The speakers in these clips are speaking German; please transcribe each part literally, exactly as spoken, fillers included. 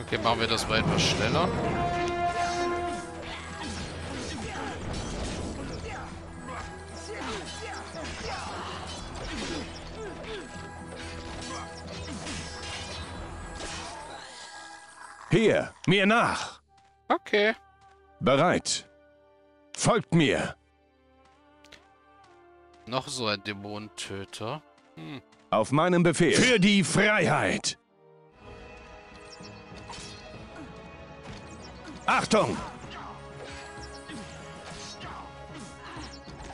Okay, machen wir das mal etwas schneller. Hier, mir nach. Okay. Bereit. Folgt mir. Noch so ein Dämontöter. Hm. Auf meinem Befehl. Für die Freiheit. Achtung!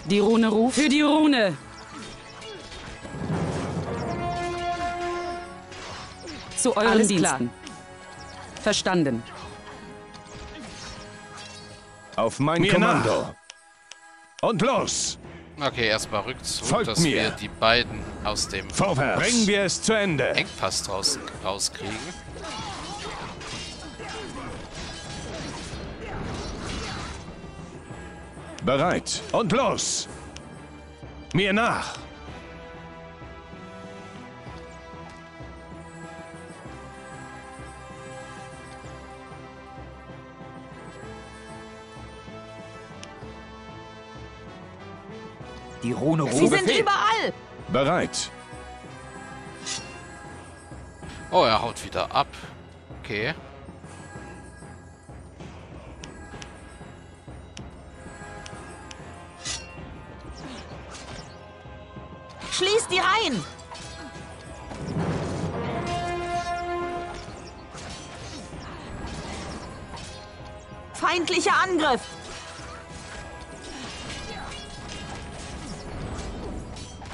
Die Rune ruft. Für die Rune. Zu euren Alles Diensten. Klar. Verstanden. Auf mein mir Kommando. Nach. Und los! Okay, erstmal Rückzug, Folgt dass mir. wir die beiden aus dem Vorwärts. Bringen wir es zu Ende. Engpass draußen rauskriegen. Bereit. Und los! Mir nach! Die Rune ruft. Sie sind überall! Bereit. Oh, er haut wieder ab. Okay. Schließt die Reihen! Feindlicher Angriff!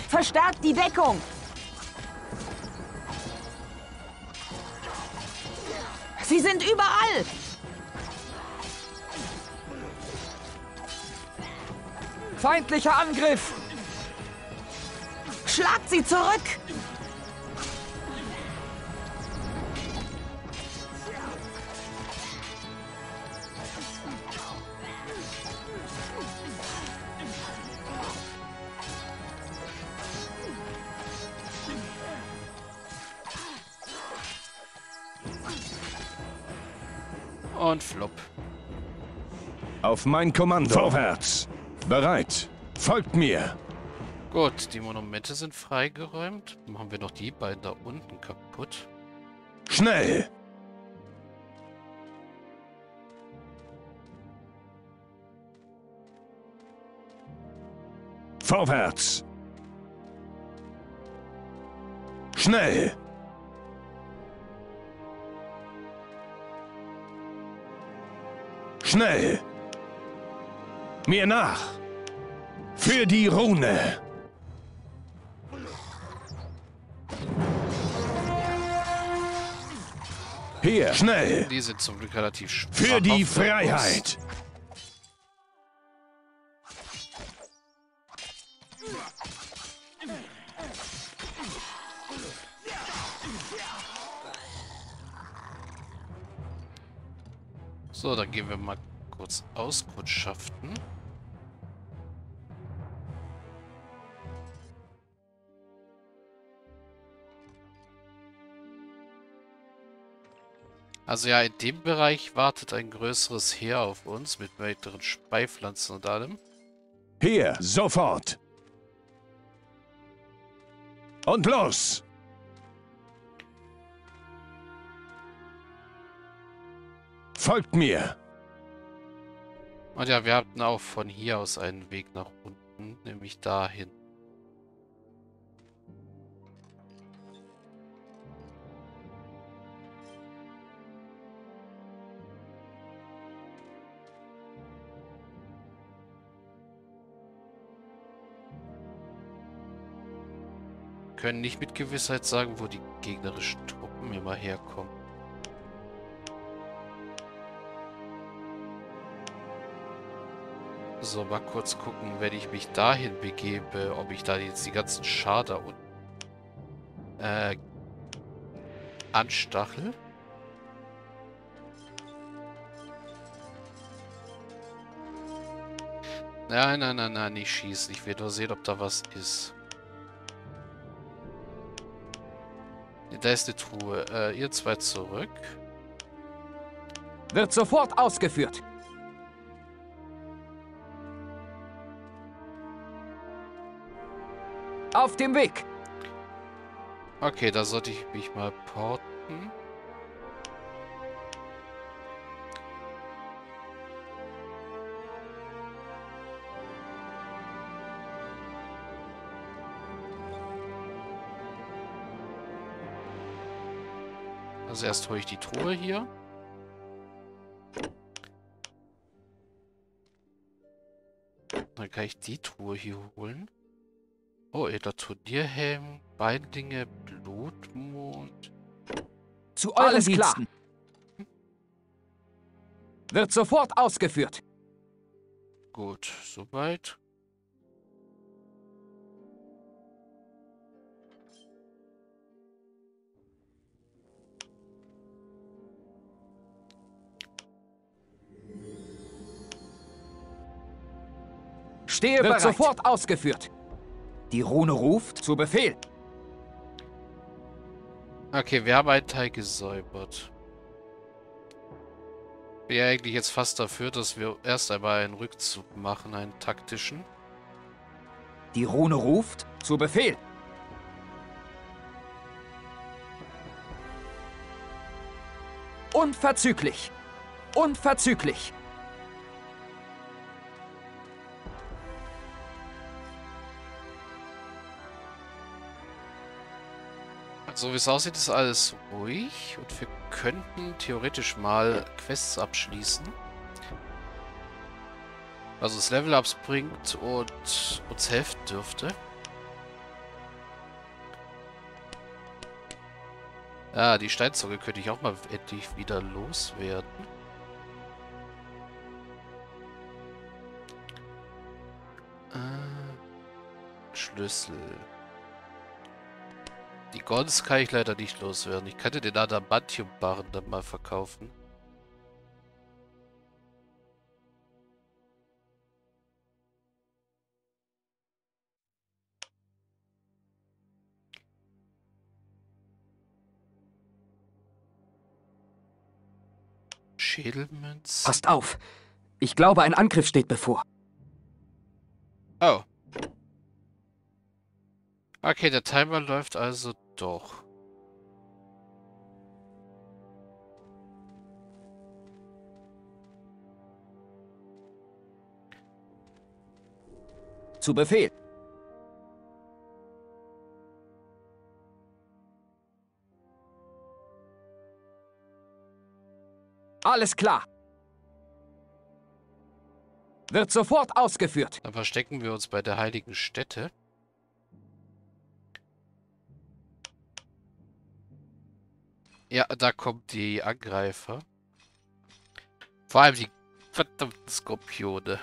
Verstärkt die Deckung! Sie sind überall! Feindlicher Angriff! Schlagt sie zurück! Und flupp. Auf mein Kommando. Vorwärts. Bereit. Folgt mir. Gut, die Monumente sind freigeräumt. Machen wir noch die beiden da unten kaputt. Schnell. Vorwärts. Schnell. Schnell! Mir nach! Für die Rune! Hier! Schnell! Die sind zum Glück relativ schwach. Für die Freiheit! So, dann gehen wir mal kurz auskundschaften. Also ja, in dem Bereich wartet ein größeres Heer auf uns mit weiteren Speipflanzen und allem. Hier, sofort! Und los! Folgt mir! Und ja, wir hatten auch von hier aus einen Weg nach unten, nämlich dahin. Wir können nicht mit Gewissheit sagen, wo die gegnerischen Truppen immer herkommen. So, mal kurz gucken, wenn ich mich dahin begebe, ob ich da jetzt die ganzen Schader und äh, anstachel. Nein, nein, nein, nein, nicht schießen. Ich will nur sehen, ob da was ist. Da ist eine Truhe. Äh, ihr zwei zurück. Wird sofort ausgeführt. Auf dem Weg. Okay, da sollte ich mich mal porten. Also erst hole ich die Truhe hier. Dann kann ich die Truhe hier holen. Oh, der Turnierhelm, Beindinge, Blutmond. Zu euren Diensten. Wird sofort ausgeführt. Gut, soweit. Stehe bereit. Wird sofort ausgeführt. Die Rune ruft zu Befehl. Okay, wir haben einen Teil gesäubert. Bin ja eigentlich jetzt fast dafür, dass wir erst einmal einen Rückzug machen, einen taktischen. Die Rune ruft zu Befehl. Unverzüglich. Unverzüglich. So wie es aussieht, ist alles ruhig und wir könnten theoretisch mal Quests abschließen. Also es Level-Ups bringt und uns helfen dürfte. Ah, die Steinzunge könnte ich auch mal endlich wieder loswerden. Äh, Schlüssel. Die Gons kann ich leider nicht loswerden. Ich könnte den Adamantium-Barren dann mal verkaufen. Schädelmünz. Passt auf! Ich glaube, ein Angriff steht bevor. Oh. Okay, der Timer läuft also durch. Doch. Zu Befehl. Alles klar. Wird sofort ausgeführt. Dann verstecken wir uns bei der heiligen Stätte. Ja, da kommen die Angreifer. Vor allem die verdammten Skorpione.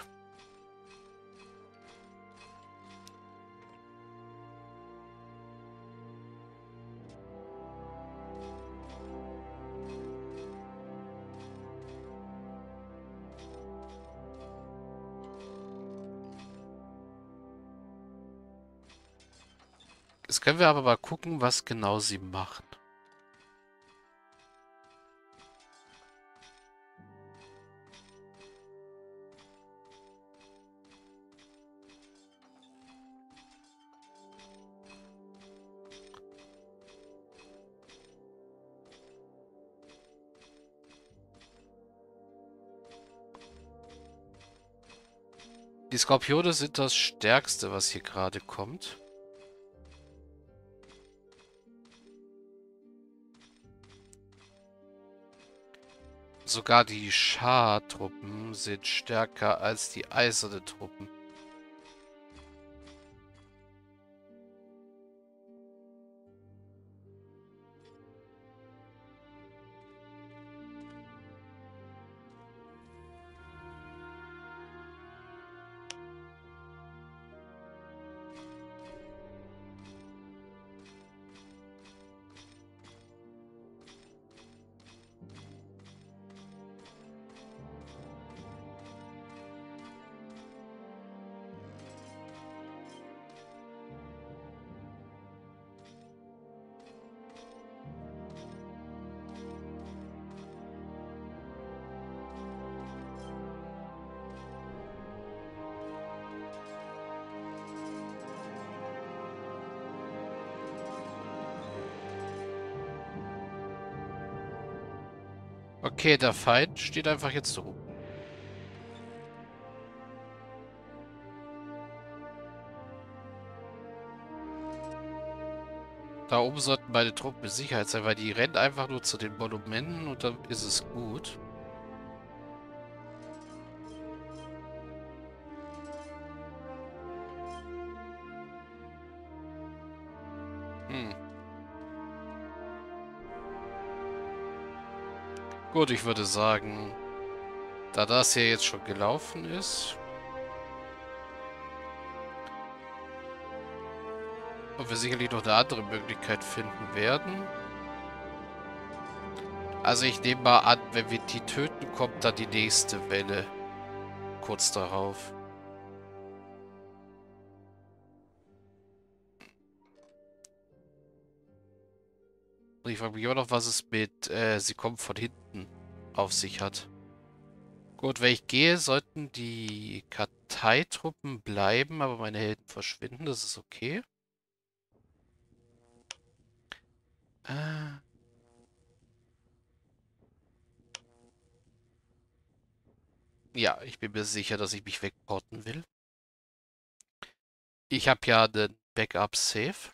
Jetzt können wir aber mal gucken, was genau sie machen. Die Skorpione sind das Stärkste, was hier gerade kommt. Sogar die Schar-Truppen sind stärker als die eisernen Truppen. Okay, der Feind steht einfach jetzt so. Da oben sollten beide Truppen mit Sicherheit sein, weil die rennen einfach nur zu den Monumenten und dann ist es gut. Gut, ich würde sagen, da das hier jetzt schon gelaufen ist und wir sicherlich noch eine andere Möglichkeit finden werden. Also ich nehme mal an, wenn wir die töten, kommt dann die nächste Welle kurz darauf. Ich frage mich immer noch, was es mit äh, sie kommen von hinten auf sich hat. Gut, wenn ich gehe, sollten die Karteitruppen bleiben, aber meine Helden verschwinden. Das ist okay. Äh. Ja, ich bin mir sicher, dass ich mich wegporten will. Ich habe ja den Backup-Safe.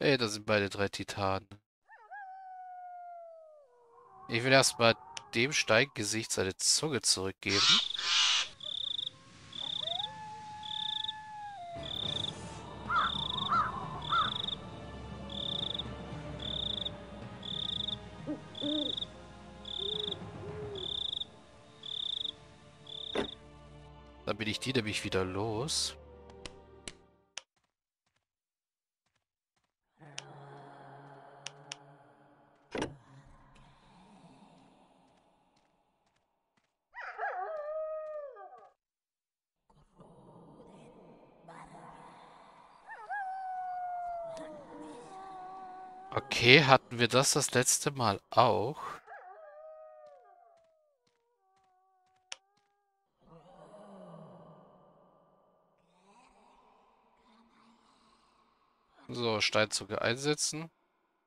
Ey, da sind beide drei Titanen. Ich will erstmal dem Steingesicht seine Zunge zurückgeben. Dann bin ich die nämlich wieder los. Okay, hatten wir das das letzte Mal auch? So, Steinzuge einsetzen.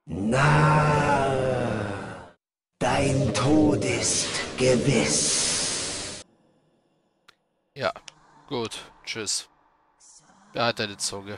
Na, dein Tod ist gewiss. Ja, gut. Tschüss. Behalt deine Zunge.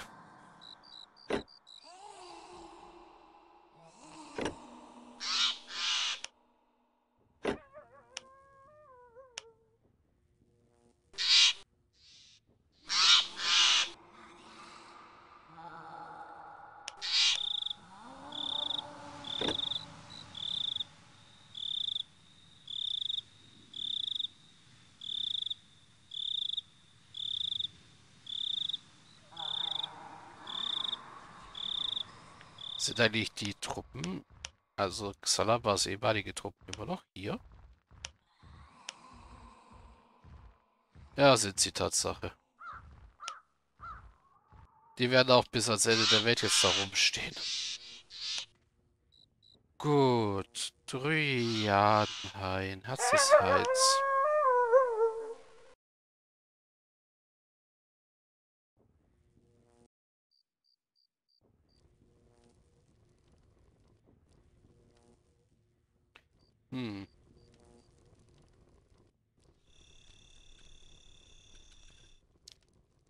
Sind eigentlich die Truppen, also Xalabas ehemalige Truppen, immer noch hier? Ja, sind sie Tatsache. Die werden auch bis ans Ende der Welt jetzt da rumstehen. Gut. Dryadenhain, Herz des Heils. Hm.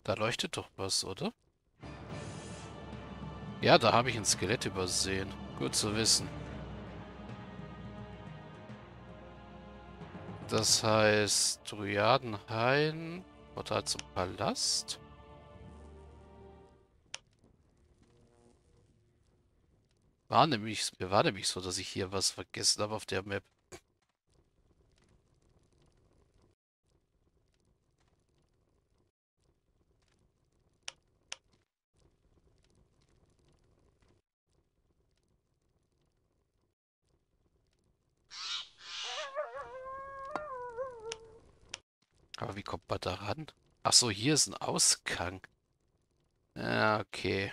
Da leuchtet doch was, oder? Ja, da habe ich ein Skelett übersehen. Gut zu wissen. Das heißt, Dryadenhain, Portal zum Palast. War nämlich, mir war nämlich so, dass ich hier was vergessen habe auf der Map. Aber wie kommt man da ran? Achso, hier ist ein Ausgang. Ja, okay.